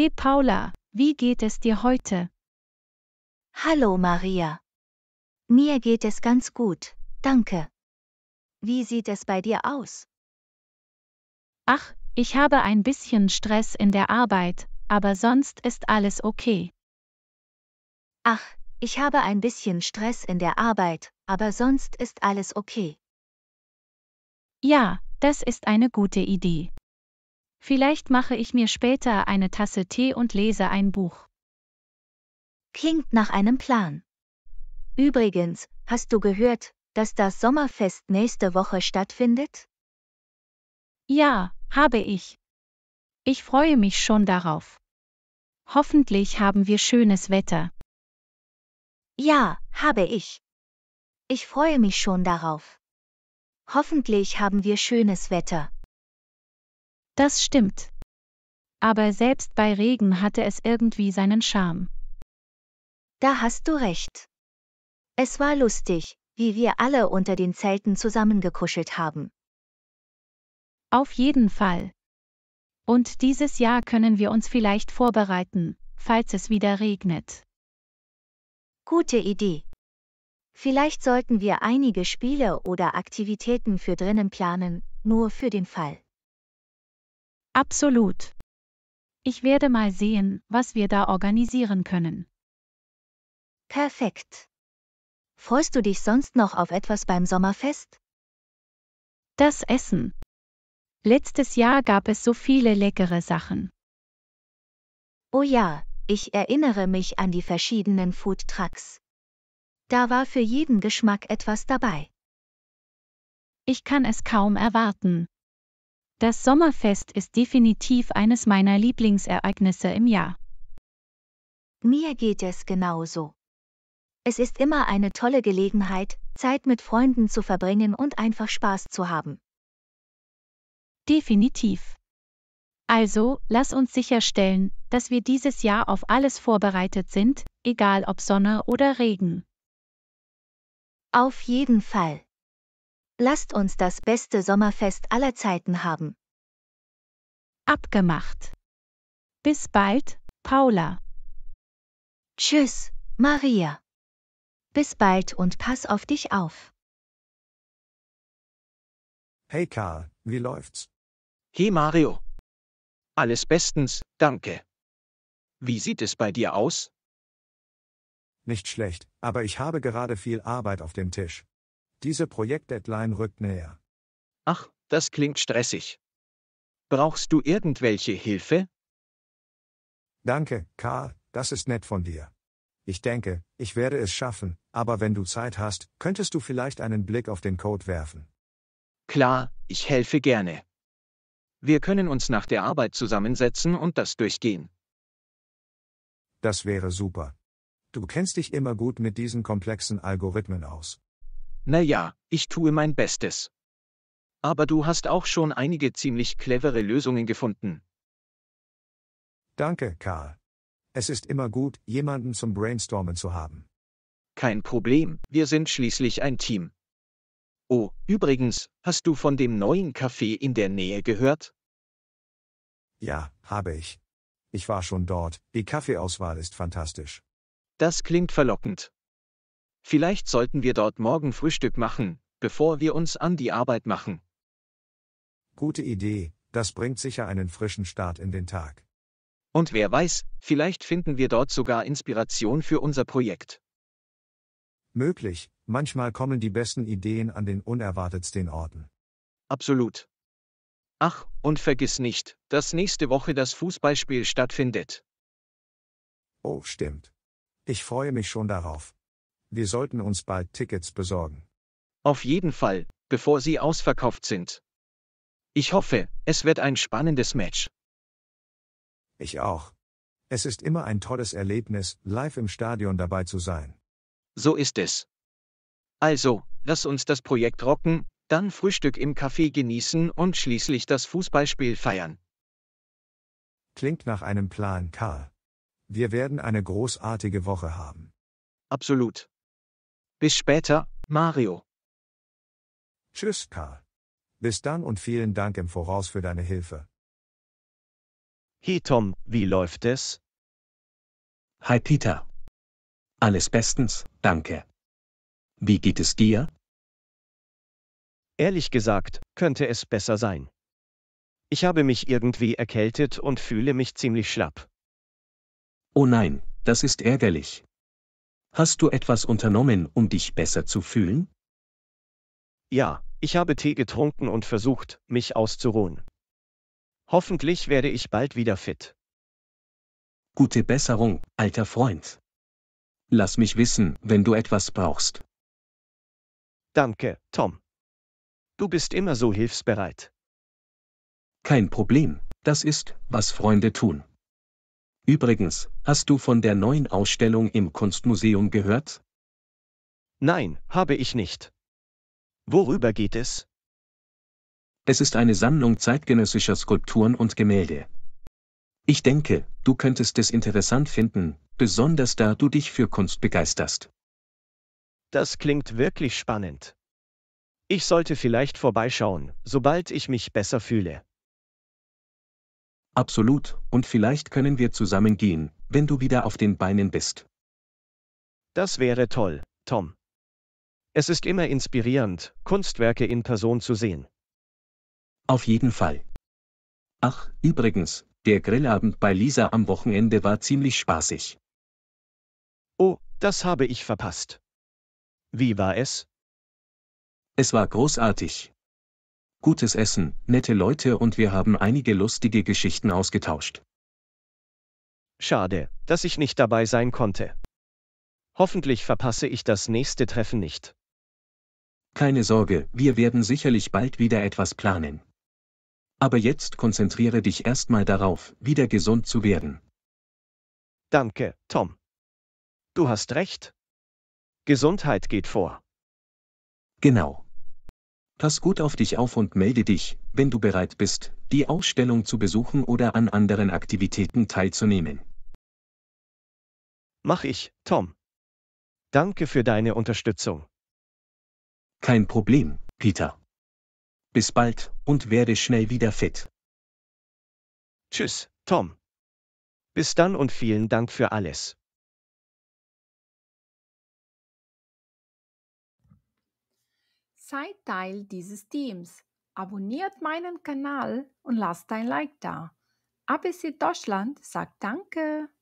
Hey Paula, wie geht es dir heute? Hallo Maria. Mir geht es ganz gut, danke. Wie sieht es bei dir aus? Ach, ich habe ein bisschen Stress in der Arbeit, aber sonst ist alles okay. Ach, ich habe ein bisschen Stress in der Arbeit, aber sonst ist alles okay. Ja, das ist eine gute Idee. Vielleicht mache ich mir später eine Tasse Tee und lese ein Buch. Klingt nach einem Plan. Übrigens, hast du gehört, dass das Sommerfest nächste Woche stattfindet? Ja, habe ich. Ich freue mich schon darauf. Hoffentlich haben wir schönes Wetter. Ja, habe ich. Ich freue mich schon darauf. Hoffentlich haben wir schönes Wetter. Das stimmt. Aber selbst bei Regen hatte es irgendwie seinen Charme. Da hast du recht. Es war lustig, wie wir alle unter den Zelten zusammengekuschelt haben. Auf jeden Fall. Und dieses Jahr können wir uns vielleicht vorbereiten, falls es wieder regnet. Gute Idee. Vielleicht sollten wir einige Spiele oder Aktivitäten für drinnen planen, nur für den Fall. Absolut. Ich werde mal sehen, was wir da organisieren können. Perfekt. Freust du dich sonst noch auf etwas beim Sommerfest? Das Essen. Letztes Jahr gab es so viele leckere Sachen. Oh ja, ich erinnere mich an die verschiedenen Foodtrucks. Da war für jeden Geschmack etwas dabei. Ich kann es kaum erwarten. Das Sommerfest ist definitiv eines meiner Lieblingsereignisse im Jahr. Mir geht es genauso. Es ist immer eine tolle Gelegenheit, Zeit mit Freunden zu verbringen und einfach Spaß zu haben. Definitiv. Also, lass uns sicherstellen, dass wir dieses Jahr auf alles vorbereitet sind, egal ob Sonne oder Regen. Auf jeden Fall. Lasst uns das beste Sommerfest aller Zeiten haben. Abgemacht. Bis bald, Paula. Tschüss, Maria. Bis bald und pass auf dich auf. Hey Karl, wie läuft's? Hey Mario. Alles bestens, danke. Wie sieht es bei dir aus? Nicht schlecht, aber ich habe gerade viel Arbeit auf dem Tisch. Diese Projektdeadline rückt näher. Ach, das klingt stressig. Brauchst du irgendwelche Hilfe? Danke, Karl, das ist nett von dir. Ich denke, ich werde es schaffen, aber wenn du Zeit hast, könntest du vielleicht einen Blick auf den Code werfen. Klar, ich helfe gerne. Wir können uns nach der Arbeit zusammensetzen und das durchgehen. Das wäre super. Du kennst dich immer gut mit diesen komplexen Algorithmen aus. Naja, ich tue mein Bestes. Aber du hast auch schon einige ziemlich clevere Lösungen gefunden. Danke, Karl. Es ist immer gut, jemanden zum Brainstormen zu haben. Kein Problem, wir sind schließlich ein Team. Oh, übrigens, hast du von dem neuen Café in der Nähe gehört? Ja, habe ich. Ich war schon dort, die Kaffeeauswahl ist fantastisch. Das klingt verlockend. Vielleicht sollten wir dort morgen Frühstück machen, bevor wir uns an die Arbeit machen. Gute Idee, das bringt sicher einen frischen Start in den Tag. Und wer weiß, vielleicht finden wir dort sogar Inspiration für unser Projekt. Möglich, manchmal kommen die besten Ideen an den unerwartetsten Orten. Absolut. Ach, und vergiss nicht, dass nächste Woche das Fußballspiel stattfindet. Oh, stimmt. Ich freue mich schon darauf. Wir sollten uns bald Tickets besorgen. Auf jeden Fall, bevor sie ausverkauft sind. Ich hoffe, es wird ein spannendes Match. Ich auch. Es ist immer ein tolles Erlebnis, live im Stadion dabei zu sein. So ist es. Also, lass uns das Projekt rocken, dann Frühstück im Café genießen und schließlich das Fußballspiel feiern. Klingt nach einem Plan, Karl. Wir werden eine großartige Woche haben. Absolut. Bis später, Mario. Tschüss, Karl. Bis dann und vielen Dank im Voraus für deine Hilfe. Hey Tom, wie läuft es? Hi Peter. Alles bestens, danke. Wie geht es dir? Ehrlich gesagt, könnte es besser sein. Ich habe mich irgendwie erkältet und fühle mich ziemlich schlapp. Oh nein, das ist ärgerlich. Hast du etwas unternommen, um dich besser zu fühlen? Ja, ich habe Tee getrunken und versucht, mich auszuruhen. Hoffentlich werde ich bald wieder fit. Gute Besserung, alter Freund. Lass mich wissen, wenn du etwas brauchst. Danke, Tom. Du bist immer so hilfsbereit. Kein Problem, das ist, was Freunde tun. Übrigens, hast du von der neuen Ausstellung im Kunstmuseum gehört? Nein, habe ich nicht. Worüber geht es? Es ist eine Sammlung zeitgenössischer Skulpturen und Gemälde. Ich denke, du könntest es interessant finden, besonders da du dich für Kunst begeisterst. Das klingt wirklich spannend. Ich sollte vielleicht vorbeischauen, sobald ich mich besser fühle. Absolut, und vielleicht können wir zusammen gehen, wenn du wieder auf den Beinen bist. Das wäre toll, Tom. Es ist immer inspirierend, Kunstwerke in Person zu sehen. Auf jeden Fall. Ach, übrigens, der Grillabend bei Lisa am Wochenende war ziemlich spaßig. Oh, das habe ich verpasst. Wie war es? Es war großartig. Gutes Essen, nette Leute und wir haben einige lustige Geschichten ausgetauscht. Schade, dass ich nicht dabei sein konnte. Hoffentlich verpasse ich das nächste Treffen nicht. Keine Sorge, wir werden sicherlich bald wieder etwas planen. Aber jetzt konzentriere dich erstmal darauf, wieder gesund zu werden. Danke, Tom. Du hast recht. Gesundheit geht vor. Genau. Pass gut auf dich auf und melde dich, wenn du bereit bist, die Ausstellung zu besuchen oder an anderen Aktivitäten teilzunehmen. Mach ich, Tom. Danke für deine Unterstützung. Kein Problem, Peter. Bis bald und werde schnell wieder fit. Tschüss, Tom. Bis dann und vielen Dank für alles. Seid Teil dieses Teams. Abonniert meinen Kanal und lasst ein Like da. ABC Deutschland sagt Danke.